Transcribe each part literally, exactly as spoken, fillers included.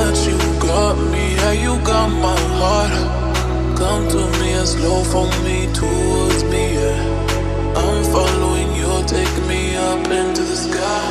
touch, you got me, yeah, you got my heart. Come to me and slow for me, towards me, yeah. I'm following you, take me up into the sky.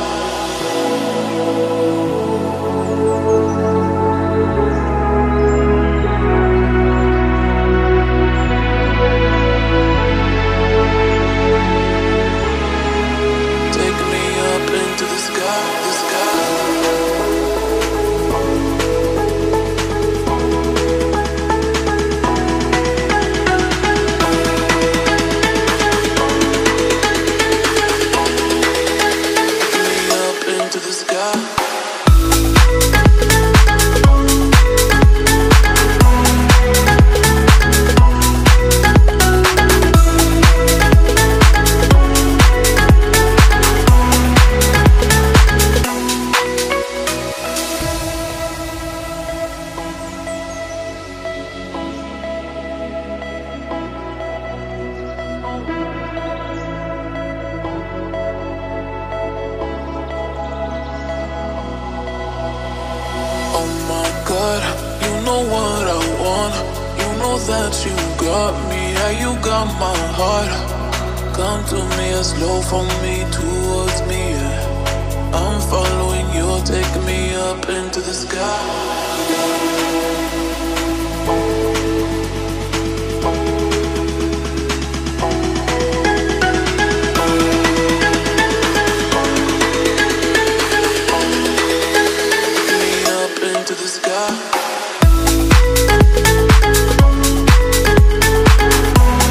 That you got me, yeah, you got my heart. Come to me and slow for me, towards me, yeah. I'm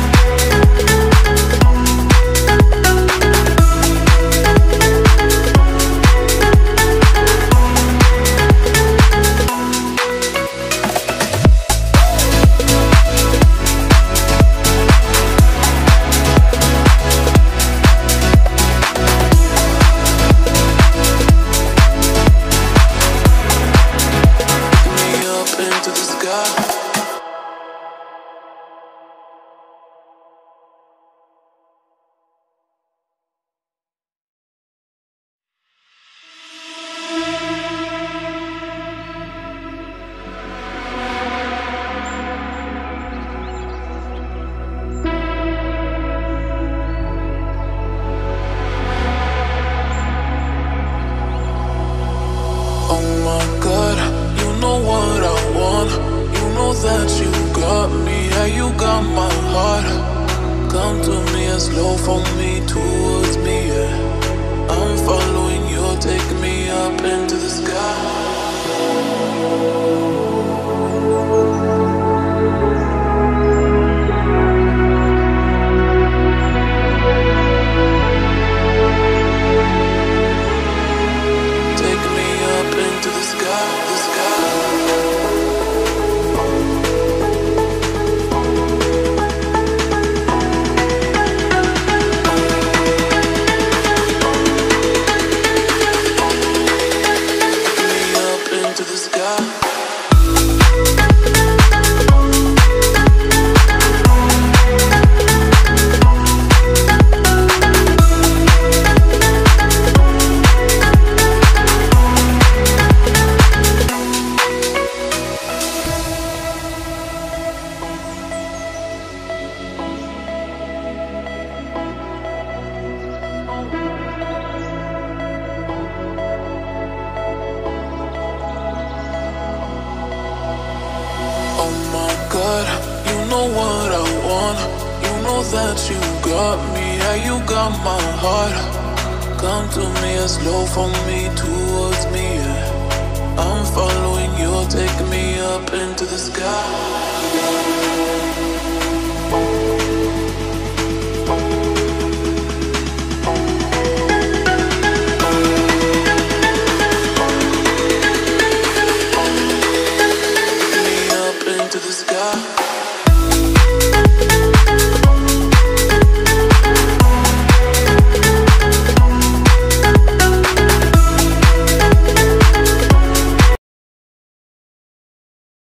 following you, take me up into the sky. That you got me, yeah, you got my heart. Come to me and slow for me, towards me, yeah. I'm following you, take me up into the sky. That you got me, yeah, you got my heart. Come to me and slow for me, towards me, yeah. I'm following you, take me up into the sky.